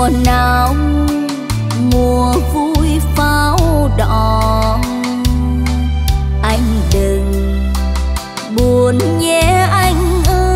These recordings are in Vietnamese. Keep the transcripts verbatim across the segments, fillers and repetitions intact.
mùa nào mùa vui pháo đỏ, anh đừng buồn nhé anh ơi.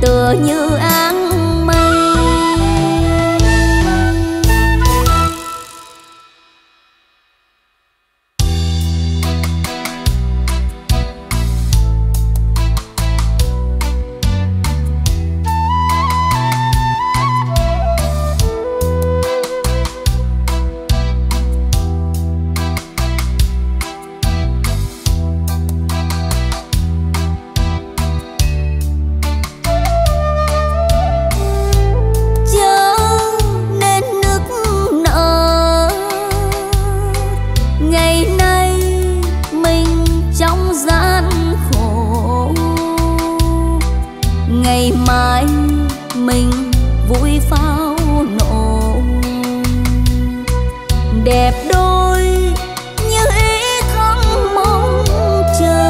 Tựa như áng ngày mai mình vui pháo nổ đẹp đôi như ý không mong chờ.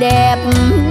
Đẹp